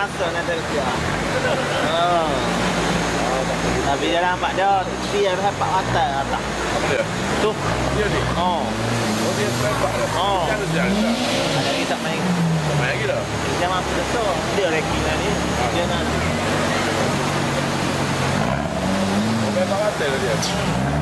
masa nak tersia. Oh. Tapi dia nampak dia, dia nampak atas atas. Apa dia? Tu. Dia ni. Oh. Oh dia nampak dah. Oh. Jangan jangan. Ada kita main. Main lagi dah. Dia mampu betul. Dia rekinan ni. Dia nak. Sampai atas dia.